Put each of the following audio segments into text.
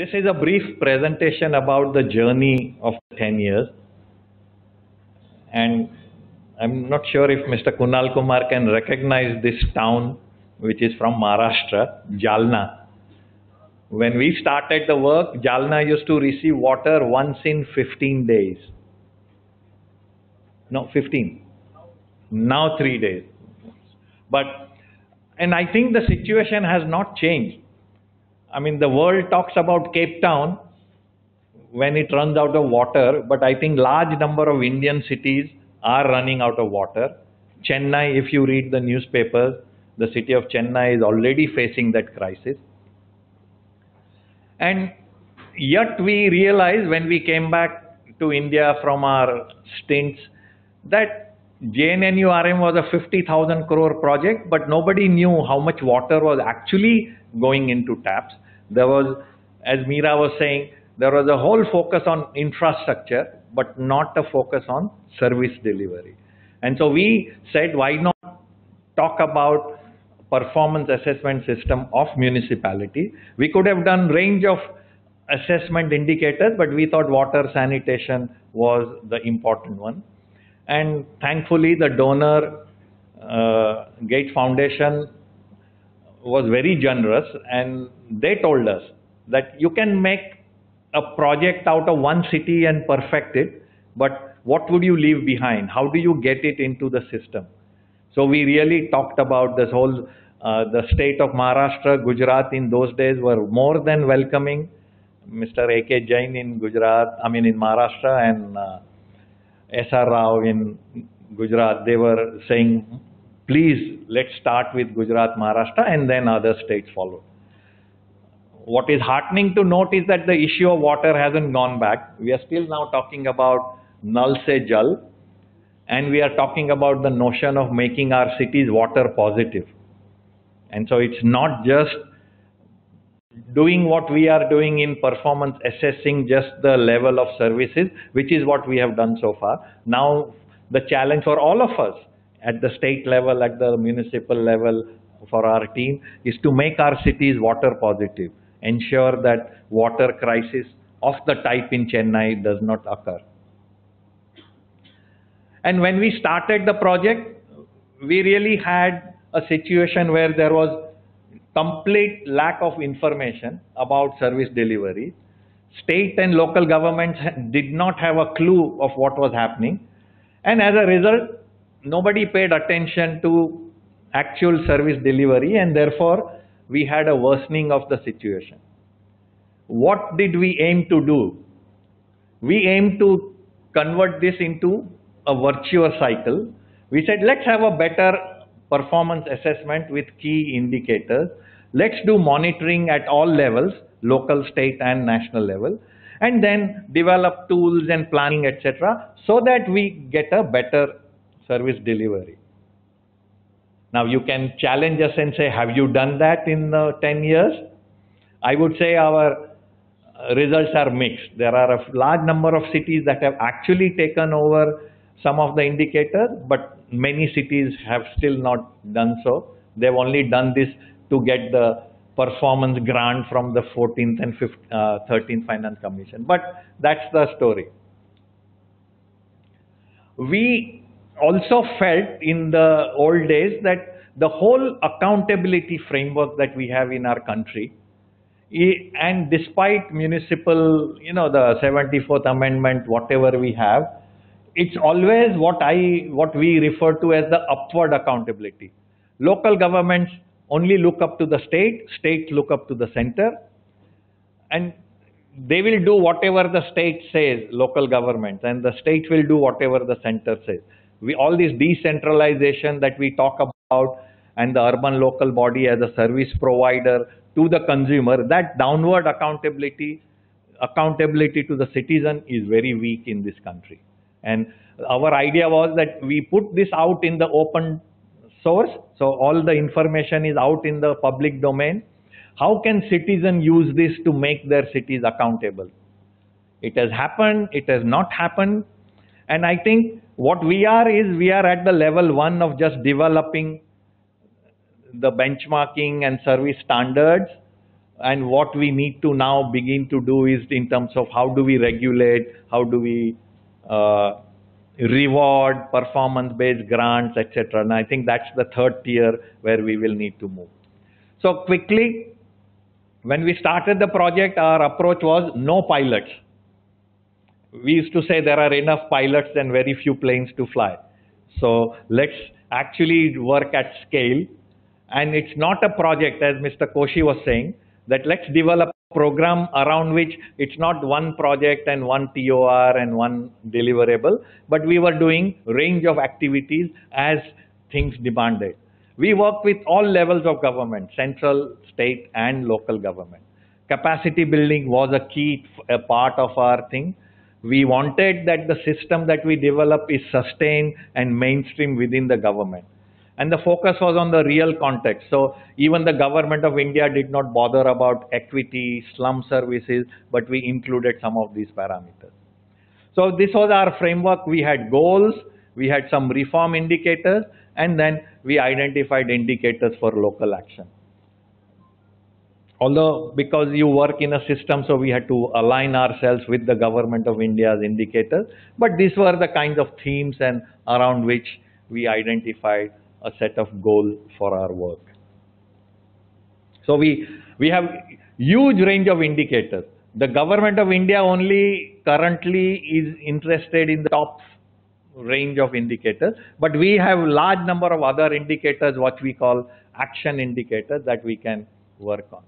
This is a brief presentation about the journey of 10 years. And I'm not sure if Mr. Kunal Kumar can recognize this town, which is from Maharashtra, Jalna. When we started the work, Jalna used to receive water once in 15 days. No, 15. Now 3 days. And I think the situation has not changed. I mean, the world talks about Cape Town when it runs out of water, but I think large number of Indian cities are running out of water. Chennai, if you read the newspapers, the city of Chennai is already facing that crisis. And yet we realized when we came back to India from our stints that JNNURM was a 50,000 crore project, but nobody knew how much water was actually going into TAPS. There was, as Meera was saying, there was a whole focus on infrastructure, but not a focus on service delivery. And so we said, why not talk about performance assessment system of municipality? We could have done range of assessment indicators, but we thought water sanitation was the important one. And thankfully, the donor, Gates Foundation, was very generous, and they told us that you can make a project out of one city and perfect it, but what would you leave behind? How do you get it into the system? So we really talked about this whole, the state of Maharashtra, Gujarat in those days were more than welcoming. Mr. A. K. Jain in Gujarat, in Maharashtra, and S. R. Rao in Gujarat, they were saying, please, let's start with Gujarat, Maharashtra, and then other states follow. What is heartening to note is that the issue of water hasn't gone back. We are still now talking about Nal Se Jal, and we are talking about the notion of making our cities water positive. And so it's not just doing what we are doing in performance, assessing just the level of services, which is what we have done so far. Now, the challenge for all of us at the state level, at the municipal level for our team is to make our cities water positive, ensure that water crisis of the type in Chennai does not occur. And when we started the project, we really had a situation where there was complete lack of information about service delivery. State and local governments did not have a clue of what was happening. And as a result, nobody paid attention to actual service delivery, and therefore we had a worsening of the situation. What did we aim to do? We aimed to convert this into a virtuous cycle. We said, let's have a better performance assessment with key indicators. Let's do monitoring at all levels, local, state and national level, and then develop tools and planning, etc., so that we get a better service delivery. Now you can challenge us and say, have you done that in 10 years? I would say our results are mixed. There are a large number of cities that have actually taken over some of the indicators, but many cities have still not done so. They've only done this to get the performance grant from the 14th and 13th Finance Commission. But that's the story. We also felt in the old days that the whole accountability framework that we have in our country, and despite municipal, the 74th Amendment, whatever we have, it's always what we refer to as the upward accountability. Local governments only look up to the state, states look up to the center, and they will do whatever the state says, local governments, and the state will do whatever the center says. All this decentralization that we talk about and the urban local body as a service provider to the consumer, that downward accountability to the citizen is very weak in this country. And our idea was that we put this out in the open source, so all the information is out in the public domain. How can citizens use this to make their cities accountable? It has happened, it has not happened, and I think what we are is we are at the level one of just developing the benchmarking and service standards. And what we need to now begin to do is in terms of how do we regulate, how do we reward performance-based grants, etc. And I think that's the third tier where we will need to move. So quickly, when we started the project, our approach was no pilots. We used to say there are enough pilots and very few planes to fly. So let's actually work at scale. And it's not a project, as Mr. Koshi was saying, that let's develop a program around which it's not one project and one TOR and one deliverable, but we were doing range of activities as things demanded. We work with all levels of government, central, state, and local government. Capacity building was a key part of our thing. We wanted that the system that we develop is sustained and mainstream within the government. And the focus was on the real context. So even the government of India did not bother about equity, slum services, but we included some of these parameters. So this was our framework. We had goals, we had some reform indicators, and then we identified indicators for local action. Although, because you work in a system, so we had to align ourselves with the government of India's indicators. But these were the kinds of themes and around which we identified a set of goals for our work. So we have huge range of indicators. The government of India only currently is interested in the top range of indicators, but we have large number of other indicators, what we call action indicators, that we can work on.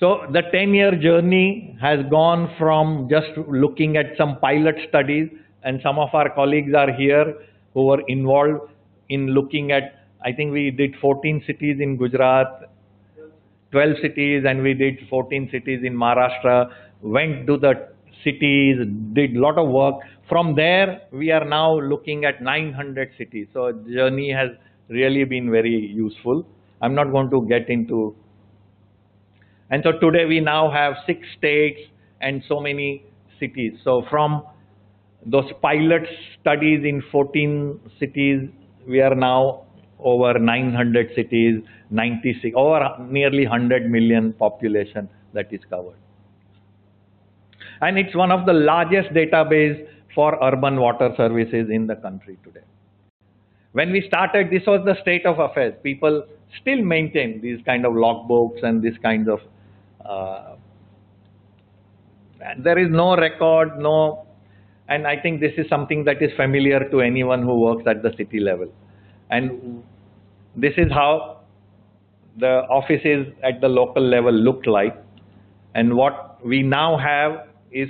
So the 10-year journey has gone from just looking at some pilot studies, and some of our colleagues are here who were involved in looking at, I think we did 14 cities in Gujarat, 12 cities, and we did 14 cities in Maharashtra, went to the cities, did a lot of work. From there, we are now looking at 900 cities. So journey has really been very useful. I'm not going to get into. And so today we now have 6 states and so many cities. So from those pilot studies in 14 cities, we are now over 900 cities, 96, over nearly 100 million population that is covered. And it's one of the largest database for urban water services in the country today. When we started, this was the state of affairs. People still maintain these kind of logbooks and this kind of... there is no record, no... And I think this is something that is familiar to anyone who works at the city level. And this is how the offices at the local level looked like. And what we now have is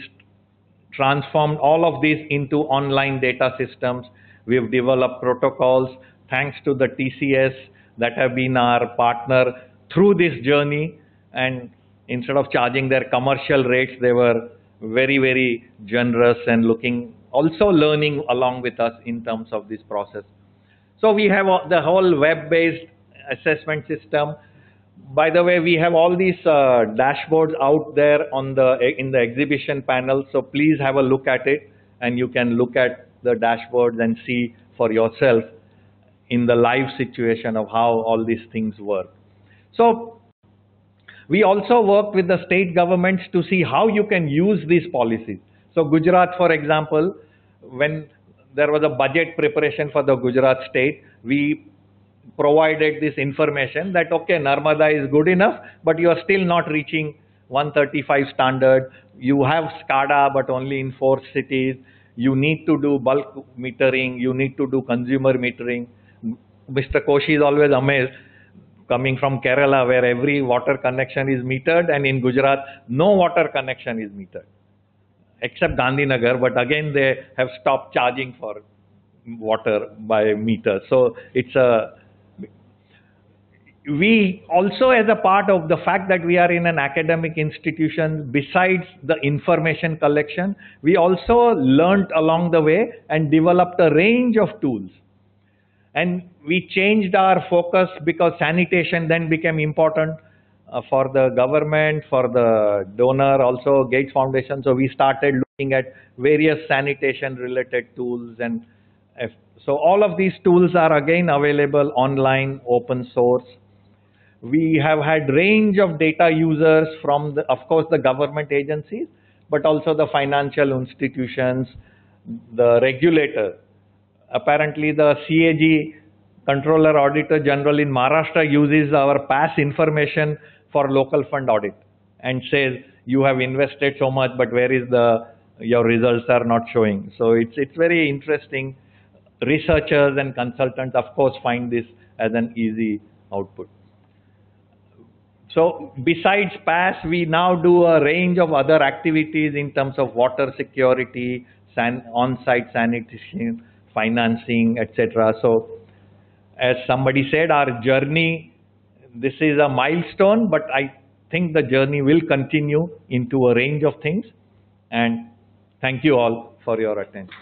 transformed all of these into online data systems. We've developed protocols, thanks to the TCS that have been our partner through this journey. And instead of charging their commercial rates, they were very, very generous and looking, also learning along with us in terms of this process. So we have the whole web-based assessment system. By the way, we have all these dashboards out there on the, in the exhibition panel. So please have a look at it, and you can look at the dashboards and see for yourself in the live situation of how all these things work. So we also work with the state governments to see how you can use these policies. So Gujarat, for example, when there was a budget preparation for the Gujarat state, we provided this information that, okay, Narmada is good enough, but you are still not reaching 135 standard. You have SCADA, but only in 4 cities. You need to do bulk metering, you need to do consumer metering. Mr. Koshi is always amazed, coming from Kerala, where every water connection is metered, and in Gujarat, no water connection is metered, except Gandhinagar, but again, they have stopped charging for water by meter. So it's a... We also, as a part of the fact that we are in an academic institution, besides the information collection, we also learnt along the way and developed a range of tools. And we changed our focus because sanitation then became important for the government, for the donor, also Gates Foundation. So we started looking at various sanitation related tools, and so all of these tools are again available online, open source. We have had range of data users from, of course, the government agencies, but also the financial institutions, the regulator. Apparently, the CAG, Controller Auditor General in Maharashtra, uses our PAS information for local fund audit and says, you have invested so much, but where is your results are not showing. So it's very interesting. Researchers and consultants, of course, find this as an easy output. So besides PAS, we now do a range of other activities in terms of water security, on-site sanitation, financing, etc. So as somebody said, our journey, this is a milestone, but I think the journey will continue into a range of things. And thank you all for your attention.